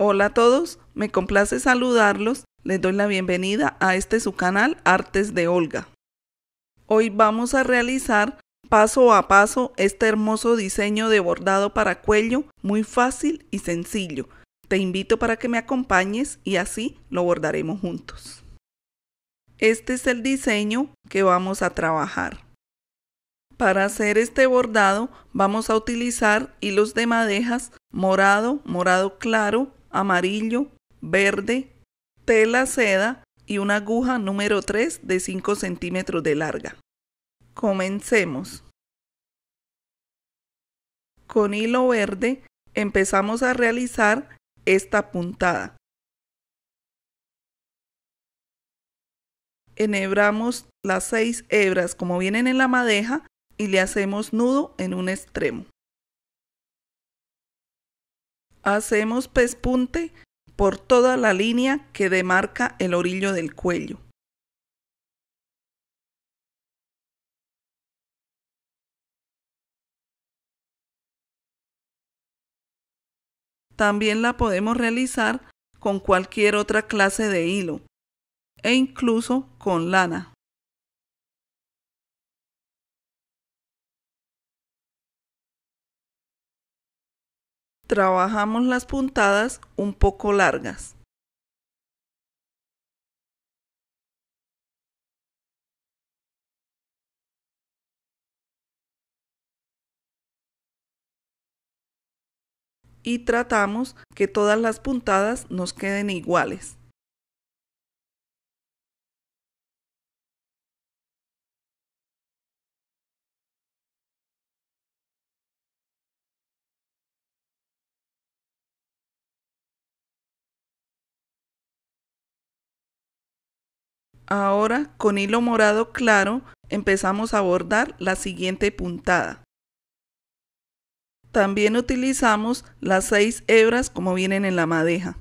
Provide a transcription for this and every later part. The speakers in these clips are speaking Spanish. Hola a todos, me complace saludarlos, les doy la bienvenida a este su canal Artes de Olga. Hoy vamos a realizar paso a paso este hermoso diseño de bordado para cuello, muy fácil y sencillo. Te invito para que me acompañes y así lo bordaremos juntos. Este es el diseño que vamos a trabajar. Para hacer este bordado vamos a utilizar hilos de madejas morado, morado claro, amarillo, verde, tela seda y una aguja número 3 de 5 centímetros de larga. Comencemos. Con hilo verde empezamos a realizar esta puntada. Enhebramos las 6 hebras como vienen en la madeja y le hacemos nudo en un extremo. Hacemos pespunte por toda la línea que demarca el orillo del cuello. También la podemos realizar con cualquier otra clase de hilo e incluso con lana. Trabajamos las puntadas un poco largas. Y tratamos que todas las puntadas nos queden iguales. Ahora con hilo morado claro empezamos a bordar la siguiente puntada. También utilizamos las 6 hebras como vienen en la madeja.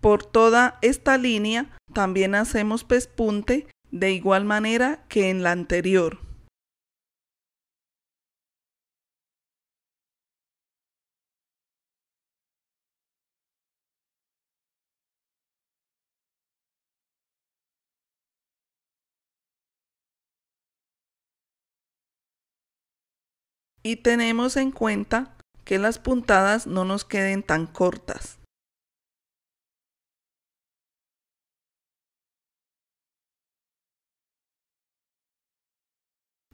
Por toda esta línea también hacemos pespunte de igual manera que en la anterior. Y tenemos en cuenta que las puntadas no nos queden tan cortas.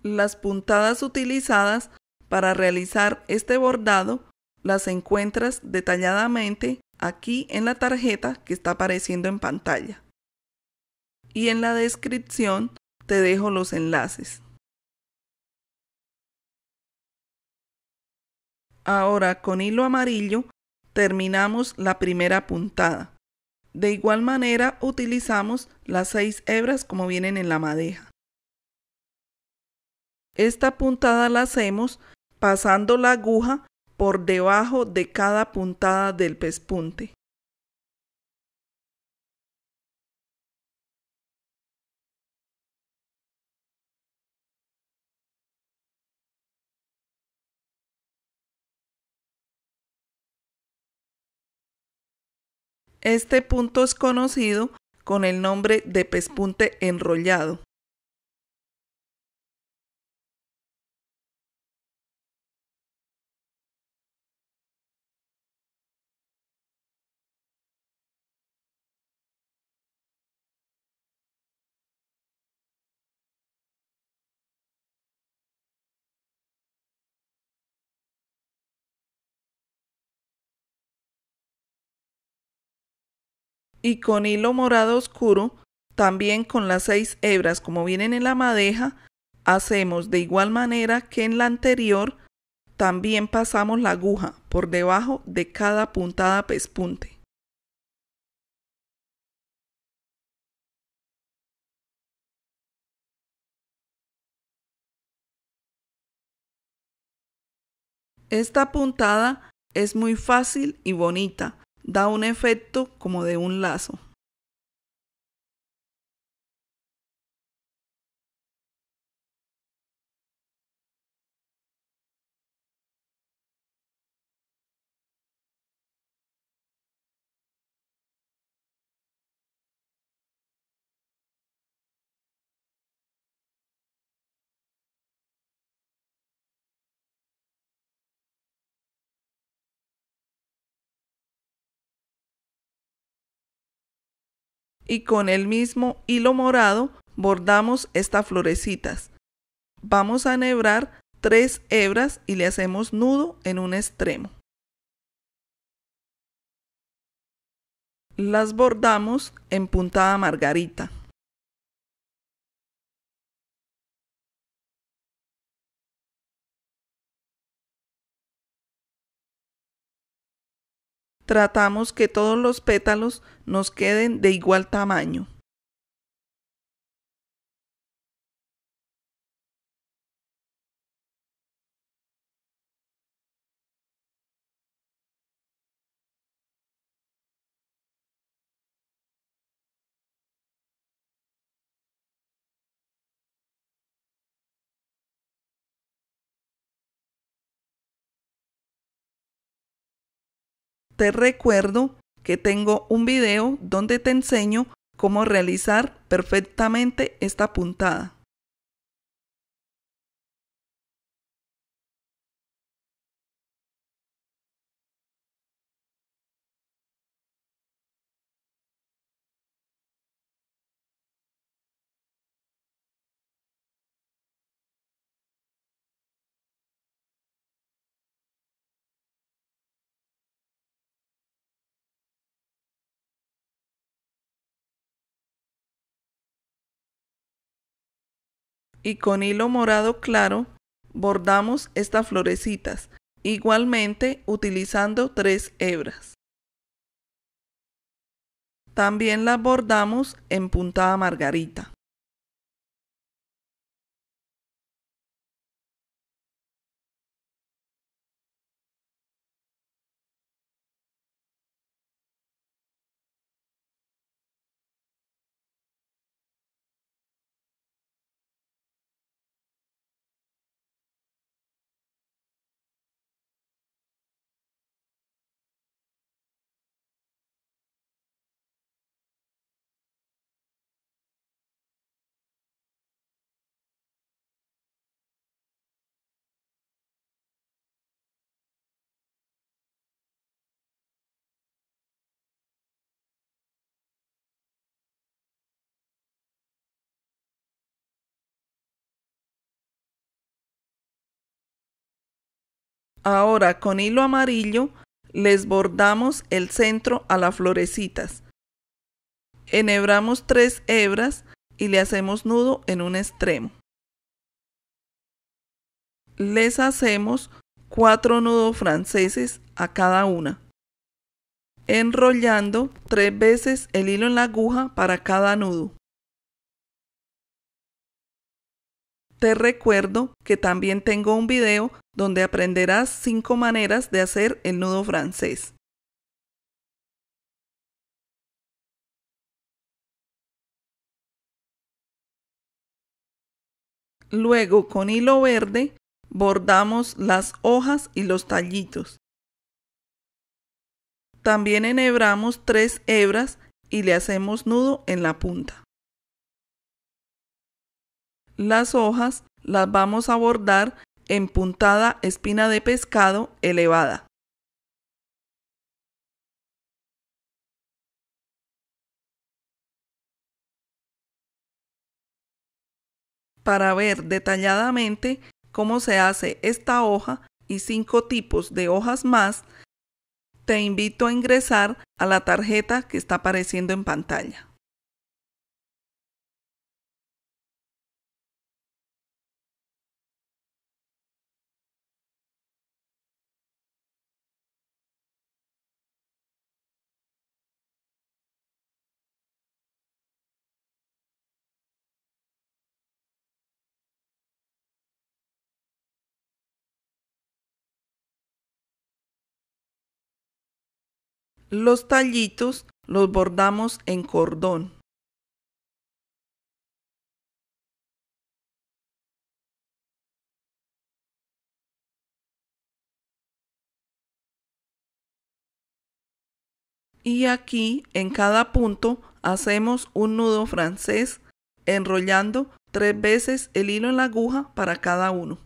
Las puntadas utilizadas para realizar este bordado las encuentras detalladamente aquí en la tarjeta que está apareciendo en pantalla. Y en la descripción te dejo los enlaces. Ahora con hilo amarillo terminamos la primera puntada. De igual manera utilizamos las 6 hebras como vienen en la madeja. Esta puntada la hacemos pasando la aguja por debajo de cada puntada del pespunte. Este punto es conocido con el nombre de pespunte enrollado. Y con hilo morado oscuro, también con las 6 hebras como vienen en la madeja, hacemos de igual manera que en la anterior, también pasamos la aguja por debajo de cada puntada pespunte. Esta puntada es muy fácil y bonita. Da un efecto como de un lazo. y con el mismo hilo morado bordamos estas florecitas. Vamos a enhebrar 3 hebras y le hacemos nudo en un extremo. Las bordamos en puntada margarita. Tratamos que todos los pétalos nos queden de igual tamaño. Te recuerdo que tengo un video donde te enseño cómo realizar perfectamente esta puntada. Y con hilo morado claro bordamos estas florecitas, igualmente utilizando 3 hebras. También las bordamos en puntada margarita. Ahora con hilo amarillo les bordamos el centro a las florecitas. Enhebramos 3 hebras y le hacemos nudo en un extremo. Les hacemos 4 nudos franceses a cada una, enrollando 3 veces el hilo en la aguja para cada nudo. Te recuerdo que también tengo un video donde aprenderás 5 maneras de hacer el nudo francés. Luego con hilo verde bordamos las hojas y los tallitos. También enhebramos 3 hebras y le hacemos nudo en la punta. Las hojas las vamos a bordar en puntada espina de pescado elevada. Para ver detalladamente cómo se hace esta hoja y 5 tipos de hojas más, te invito a ingresar a la tarjeta que está apareciendo en pantalla. Los tallitos los bordamos en cordón. Y aquí en cada punto hacemos un nudo francés, enrollando 3 veces el hilo en la aguja para cada uno.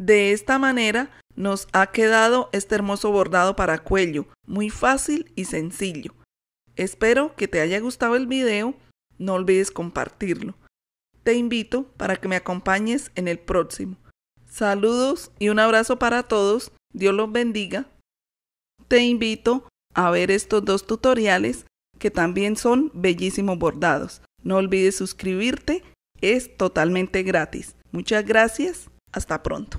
De esta manera Nos ha quedado este hermoso bordado para cuello, muy fácil y sencillo. Espero que te haya gustado el video, no olvides compartirlo. Te invito para que me acompañes en el próximo. Saludos y un abrazo para todos, Dios los bendiga. Te invito a ver estos dos tutoriales que también son bellísimos bordados. No olvides suscribirte, es totalmente gratis. Muchas gracias, hasta pronto.